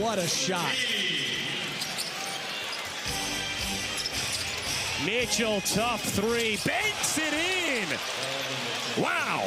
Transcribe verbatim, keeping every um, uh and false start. what a shot. Mitchell, tough three, banks it in. Wow.